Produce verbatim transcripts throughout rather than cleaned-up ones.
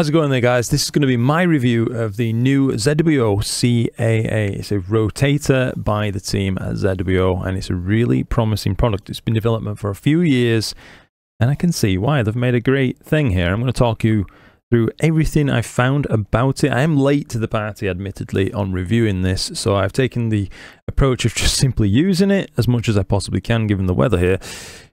How's it going there, guys? This is going to be my review of the new Z W O C A A. It's a rotator by the team at Z W O, and it's a really promising product. It's been in development for a few years, and I can see why. They've made a great thing here. I'm going to talk you through everything I found about it. I am late to the party, admittedly, on reviewing this, so I've taken the approach of just simply using it as much as I possibly can, given the weather here.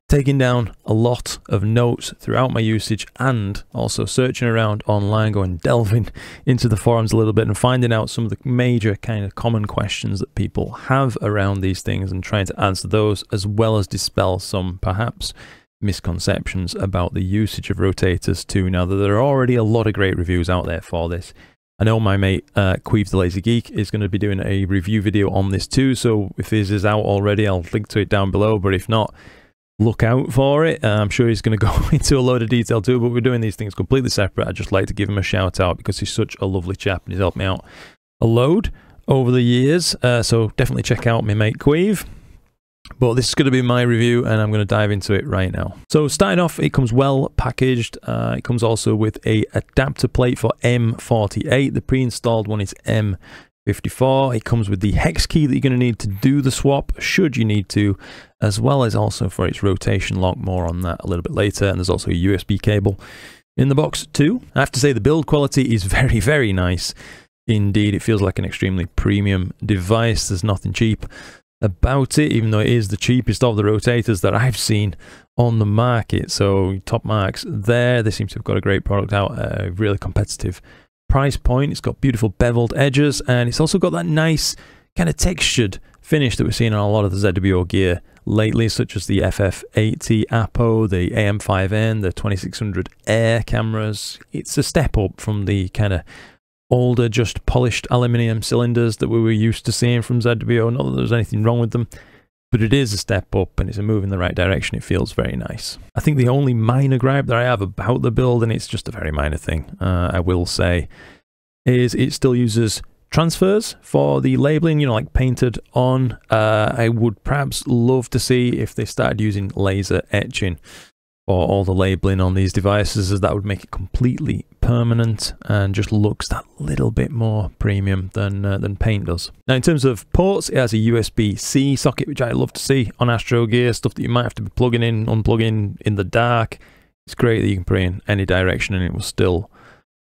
Taking down a lot of notes throughout my usage and also searching around online, going delving into the forums a little bit and finding out some of the major kind of common questions that people have around these things and trying to answer those, as well as dispel some perhaps misconceptions about the usage of rotators too. Now that there are already a lot of great reviews out there for this. I know my mate uh, Cuiv the Lazy Geek is going to be doing a review video on this too, so if this is out already, I'll link to it down below, but if not, look out for it. Uh, I'm sure he's going to go into a load of detail too, but we're doing these things completely separate. I'd just like to give him a shout out because he's such a lovely chap and he's helped me out a load over the years. Uh, so definitely check out my mate Cuiv. But this is going to be my review and I'm going to dive into it right now. So starting off, it comes well packaged. Uh, it comes also with a adapter plate for M forty-eight. The pre-installed one is M fifty-four. It comes with the hex key that you're going to need to do the swap should you need to, as well as also for its rotation lock. More on that a little bit later. And there's also a U S B cable in the box too. I have to say the build quality is very, very nice indeed. It feels like an extremely premium device. There's nothing cheap about it, even though it is the cheapest of the rotators that I've seen on the market. So top marks there. They seem to have got a great product out at a really competitive price point. It's got beautiful beveled edges, and it's also got that nice kind of textured finish that we're seeing on a lot of the Z W O gear lately, such as the F F eighty Apo, the A M five N, the twenty-six hundred Air cameras. It's a step up from the kind of older, just polished aluminium cylinders that we were used to seeing from Z W O. Not that there's anything wrong with them, but it is a step up and it's a move in the right direction. It feels very nice. I think the only minor gripe that I have about the build, and it's just a very minor thing, uh, I will say, is it still uses transfers for the labeling, you know, like painted on. Uh, I would perhaps love to see if they started using laser etching for all the labeling on these devices, as that would make it completely permanent and just looks that little bit more premium than uh, than paint does. Now in terms of ports, it has a U S B C socket, which I love to see on Astro Gear, stuff that you might have to be plugging in, unplugging in the dark. It's great that you can put it in any direction and it will still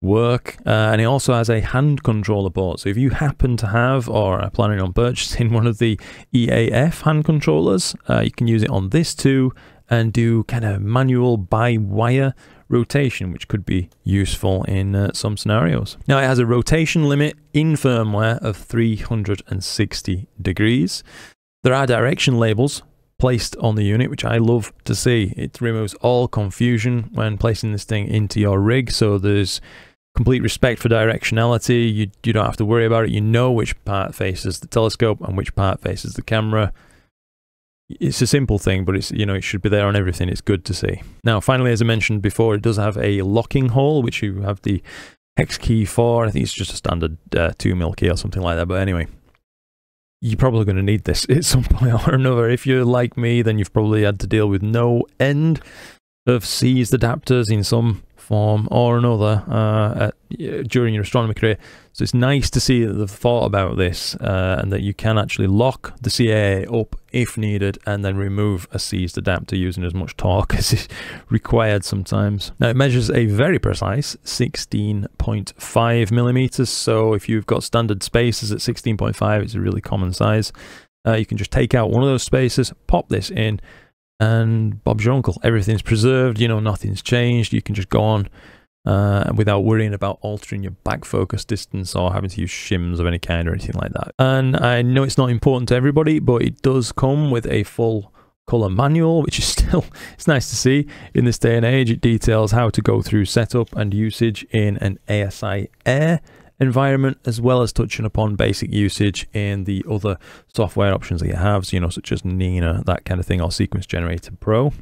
work. Uh, and it also has a hand controller port, so if you happen to have or are planning on purchasing one of the E A F hand controllers, uh, you can use it on this too and do kind of manual by-wire rotation, which could be useful in uh, some scenarios. Now it has a rotation limit in firmware of three hundred sixty degrees. There are direction labels placed on the unit, which I love to see. It removes all confusion when placing this thing into your rig, so there's complete respect for directionality. You, you don't have to worry about it. You know which part faces the telescope and which part faces the camera. It's a simple thing, but it's, you know, it should be there on everything. It's good to see. Now, finally, as I mentioned before, it does have a locking hole, which you have the hex key for. I think it's just a standard uh, two mil key or something like that. But anyway, you're probably going to need this at some point or another. If you're like me, then you've probably had to deal with no end of seized adapters in some form or another uh, at, during your astronomy career. So it's nice to see that they've thought about this uh, and that you can actually lock the C A A up if needed and then remove a seized adapter using as much torque as is required sometimes. Now it measures a very precise sixteen point five millimeters, so if you've got standard spacers at sixteen point five, it's a really common size. Uh, you can just take out one of those spacers, pop this in, and Bob's your uncle. Everything's preserved, you know, nothing's changed. You can just go on uh, without worrying about altering your back focus distance or having to use shims of any kind or anything like that. And I know it's not important to everybody, but it does come with a full color manual, which is still, it's nice to see in this day and age. It details how to go through setup and usage in an A S I Air environment, as well as touching upon basic usage in the other software options that you have, so, you know, such as NINA, that kind of thing, or Sequence Generator Pro.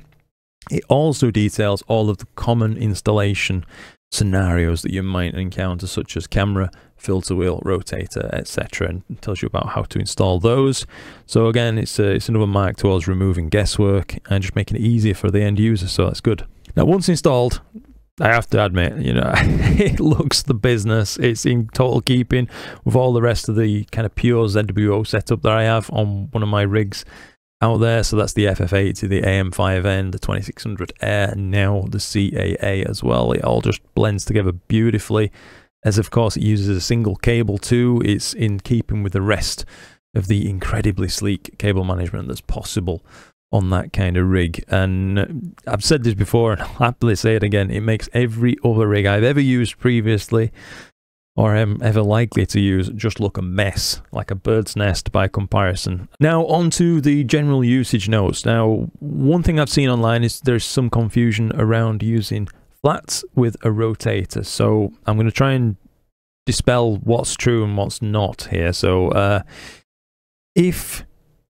It also details all of the common installation scenarios that you might encounter, such as camera, filter wheel, rotator, et cetera, and tells you about how to install those. So again, it's a, it's another mark towards removing guesswork and just making it easier for the end user, so that's good. Now once installed, I have to admit, you know, it looks the business. It's in total keeping with all the rest of the kind of pure Z W O setup that I have on one of my rigs out there. So that's the F F eighty, the A M five N, the twenty-six hundred Air, and now the C A A as well. It all just blends together beautifully, as of course it uses a single cable too. It's in keeping with the rest of the incredibly sleek cable management that's possible on that kind of rig. And I've said this before and I'll happily say it again, it makes every other rig I've ever used previously or am ever likely to use just look a mess, like a bird's nest by comparison. Now onto the general usage notes. Now one thing I've seen online is there's some confusion around using flats with a rotator, so I'm going to try and dispel what's true and what's not here. So uh, if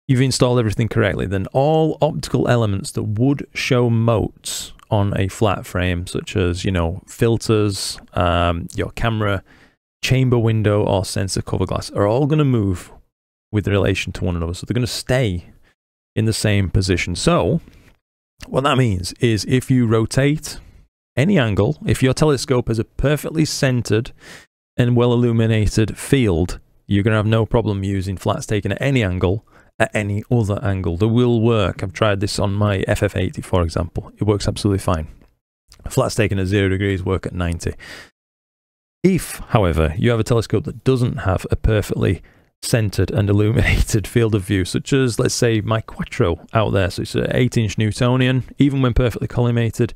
you've installed everything correctly, then all optical elements that would show motes on a flat frame, such as, you know, filters, um, your camera, chamber window, or sensor cover glass, are all going to move with relation to one another. So they're going to stay in the same position. So what that means is if you rotate any angle, if your telescope has a perfectly centered and well illuminated field, you're going to have no problem using flats taken at any angle, at any other angle. They will work. I've tried this on my F F eighty, for example. It works absolutely fine. Flats taken at zero degrees work at ninety. If, however, you have a telescope that doesn't have a perfectly centered and illuminated field of view, such as, let's say, my Quattro out there, so it's an eight inch Newtonian, even when perfectly collimated,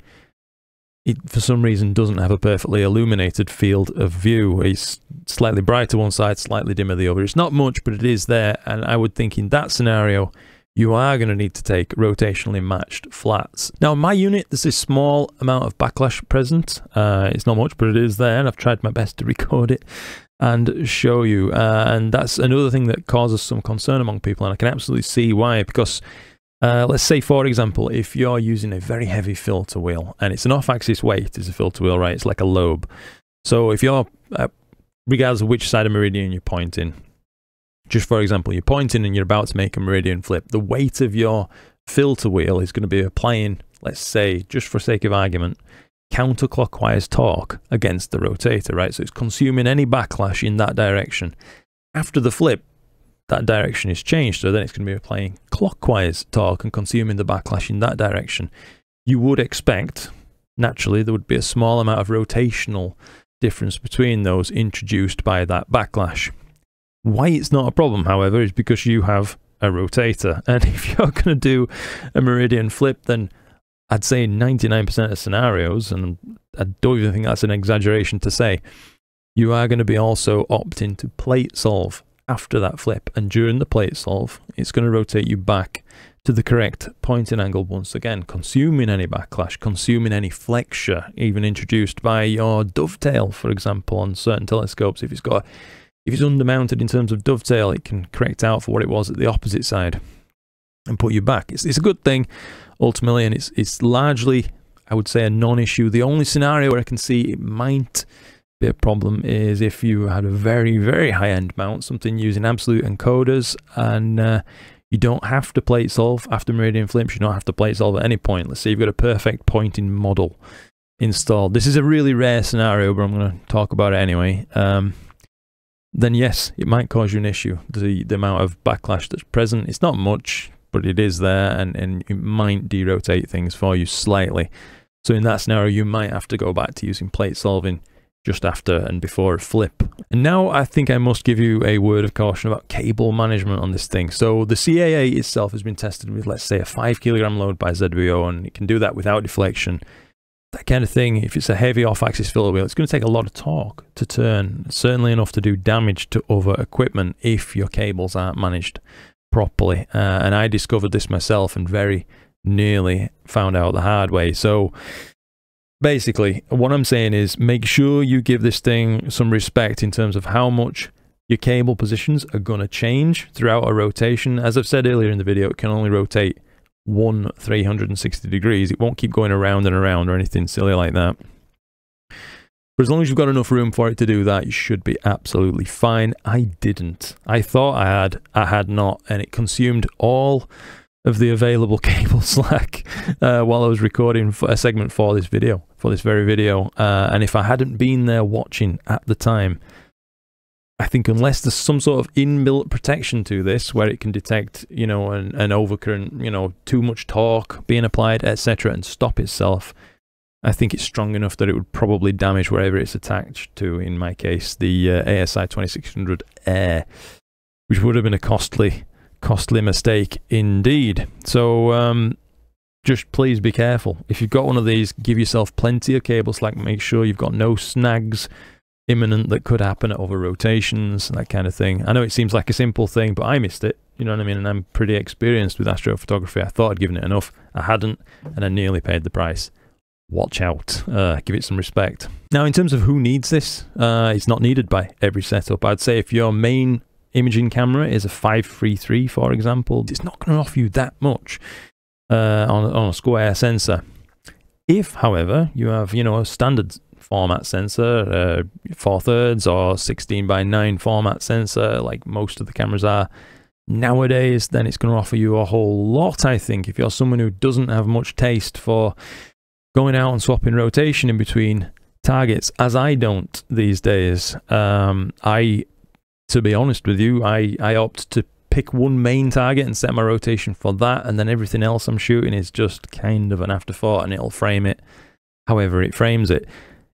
it for some reason doesn't have a perfectly illuminated field of view. It's slightly brighter one side, slightly dimmer the other. It's not much, but it is there, and I would think in that scenario you are going to need to take rotationally matched flats. Now in my unit there's a small amount of backlash present. Uh, it's not much, but it is there, and I've tried my best to record it and show you, uh, and that's another thing that causes some concern among people, and I can absolutely see why, because Uh, let's say, for example, if you're using a very heavy filter wheel, and it's an off-axis weight, is a filter wheel, right? It's like a lobe. So if you're, uh, regardless of which side of meridian you're pointing, just for example, you're pointing and you're about to make a meridian flip, the weight of your filter wheel is going to be applying, let's say, just for sake of argument, counterclockwise torque against the rotator, right? So it's consuming any backlash in that direction. After the flip, that direction is changed, so then it's going to be applying clockwise torque and consuming the backlash in that direction. You would expect, naturally, there would be a small amount of rotational difference between those introduced by that backlash. Why it's not a problem, however, is because you have a rotator, and if you're going to do a meridian flip, then I'd say ninety-nine percent of scenarios, and I don't even think that's an exaggeration to say, you are going to be also opting to plate solve after that flip, and during the plate solve it's going to rotate you back to the correct pointing angle once again, consuming any backlash, consuming any flexure even introduced by your dovetail, for example. On certain telescopes, if it's got if it's undermounted in terms of dovetail, it can correct out for what it was at the opposite side and put you back. It's, it's a good thing ultimately, and it's it's largely, I would say, a non-issue. The only scenario where I can see it might the problem is if you had a very, very high-end mount, something using absolute encoders, and uh, you don't have to plate solve after meridian flips. You don't have to plate solve at any point. Let's say you've got a perfect pointing model installed. This is a really rare scenario, but I'm going to talk about it anyway. Um, then yes, it might cause you an issue, the, the amount of backlash that's present. It's not much, but it is there, and, and it might derotate things for you slightly. So in that scenario, you might have to go back to using plate solving just after and before a flip. And now I think I must give you a word of caution about cable management on this thing. So the C A A itself has been tested with, let's say, a five kilogram load by Z W O, and it can do that without deflection. That kind of thing, if it's a heavy off-axis filler wheel, it's going to take a lot of torque to turn, certainly enough to do damage to other equipment if your cables aren't managed properly. Uh, and I discovered this myself and very nearly found out the hard way. So basically, what I'm saying is make sure you give this thing some respect in terms of how much your cable positions are going to change throughout a rotation. As I've said earlier in the video, it can only rotate one three hundred sixty degrees. It won't keep going around and around or anything silly like that. But as long as you've got enough room for it to do that, you should be absolutely fine. I didn't. I thought I had. I had not. And it consumed all of the available cable slack uh, while I was recording for a segment for this video, for this very video. Uh, and if I hadn't been there watching at the time, I think unless there's some sort of inbuilt protection to this where it can detect, you know, an, an overcurrent, you know, too much torque being applied, et cetera, and stop itself, I think it's strong enough that it would probably damage wherever it's attached to, in my case, the uh, A S I twenty-six hundred Air, which would have been a costly... costly mistake indeed. So um, just please be careful. If you've got one of these, give yourself plenty of cable slack. Make sure you've got no snags imminent that could happen at over rotations, that kind of thing. I know it seems like a simple thing, but I missed it. You know what I mean? And I'm pretty experienced with astrophotography. I thought I'd given it enough. I hadn't, and I nearly paid the price. Watch out. Uh, give it some respect. Now, in terms of who needs this, uh, it's not needed by every setup. I'd say if your main imaging camera is a five three three, for example, it's not going to offer you that much uh, on, on a square sensor. If, however, you have, you know, a standard format sensor, uh, four thirds or sixteen by nine format sensor, like most of the cameras are nowadays, then it's going to offer you a whole lot, I think. If you're someone who doesn't have much taste for going out and swapping rotation in between targets, as I don't these days, um, I... to be honest with you, I, I opt to pick one main target and set my rotation for that, and then everything else I'm shooting is just kind of an afterthought, and it'll frame it however it frames it.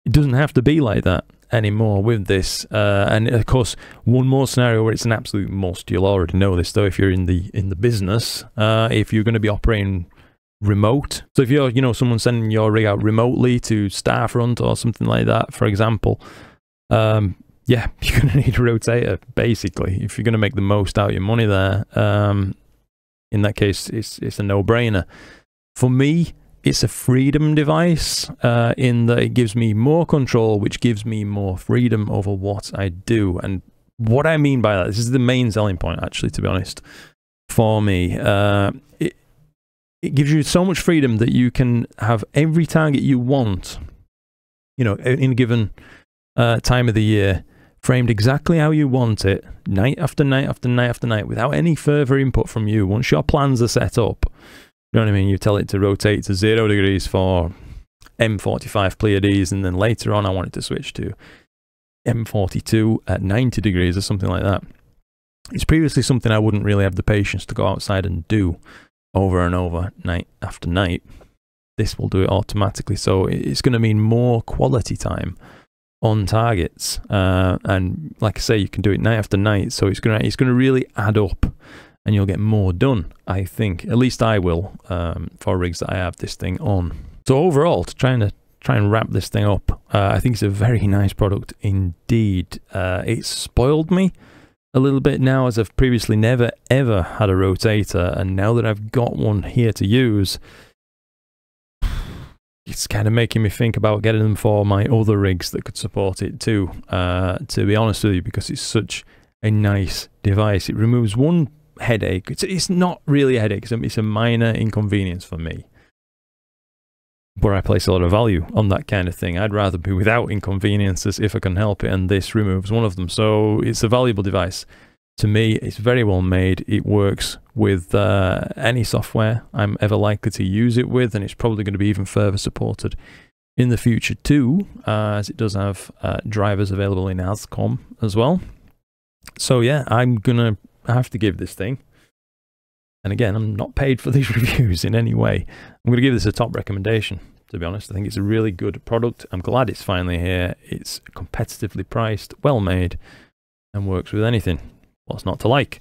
It doesn't have to be like that anymore with this. Uh, and of course, one more scenario where it's an absolute must, you'll already know this though if you're in the in the business, uh, if you're going to be operating remote. So if you're, you know, someone sending your rig out remotely to Starfront or something like that, for example, um, yeah, you're going to need a rotator, basically, if you're going to make the most out of your money there. Um, in that case, it's, it's a no-brainer. For me, it's a freedom device uh, in that it gives me more control, which gives me more freedom over what I do. And what I mean by that, this is the main selling point, actually, to be honest, for me. Uh, it, it gives you so much freedom that you can have every target you want, you know, in a given uh, time of the year, framed exactly how you want it, night after night after night after night, without any further input from you. Once your plans are set up, you know what I mean, you tell it to rotate to zero degrees for M forty-five Pleiades, and then later on I want it to switch to M forty-two at ninety degrees or something like that. It's previously something I wouldn't really have the patience to go outside and do over and over, night after night. This will do it automatically, so it's going to mean more quality time on targets, uh, and like I say, you can do it night after night, so it's gonna it's gonna really add up, and you'll get more done. I think, at least I will, um, for rigs that I have this thing on. So overall, to trying to try and wrap this thing up, uh, I think it's a very nice product indeed. Uh, it's spoiled me a little bit now, as I've previously never ever had a rotator, and now that I've got one here to use, it's kind of making me think about getting them for my other rigs that could support it too, uh, to be honest with you, because it's such a nice device. It removes one headache. It's, it's not really a headache, it's a minor inconvenience for me, but I place a lot of value on that kind of thing. I'd rather be without inconveniences if I can help it, and this removes one of them. So it's a valuable device to me. It's very well made. It works with uh, any software I'm ever likely to use it with, and it's probably going to be even further supported in the future too, uh, as it does have uh, drivers available in ASCOM as well. So yeah, I'm gonna have to give this thing, and again, I'm not paid for these reviews in any way, I'm gonna give this a top recommendation, to be honest. I think it's a really good product. I'm glad it's finally here. It's competitively priced, well made, and works with anything. What's not to like?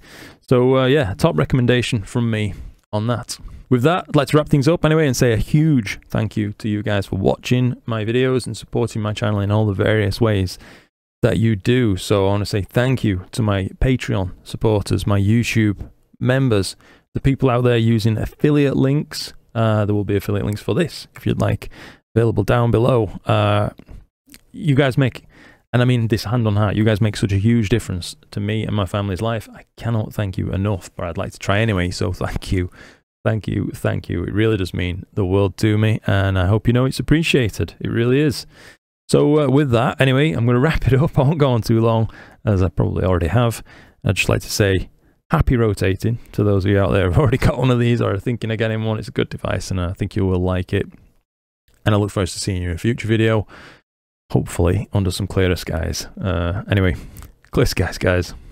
So uh, yeah, top recommendation from me on that. With that, I'd like to wrap things up anyway and say a huge thank you to you guys for watching my videos and supporting my channel in all the various ways that you do. So I want to say thank you to my Patreon supporters, my YouTube members, the people out there using affiliate links. Uh, there will be affiliate links for this if you'd like, available down below. Uh, you guys make, and I mean this hand on heart, you guys make such a huge difference to me and my family's life. I cannot thank you enough, but I'd like to try anyway, so thank you, thank you, thank you. It really does mean the world to me, and I hope you know it's appreciated. It really is. So uh, with that, anyway, I'm going to wrap it up. I won't go on too long, as I probably already have. I'd just like to say Happy rotating to those of you out there who have already got one of these or are thinking of getting one. It's a good device and I think you will like it. And I look forward to seeing you in a future video, hopefully under some clearer skies. Uh, anyway, clear skies, guys.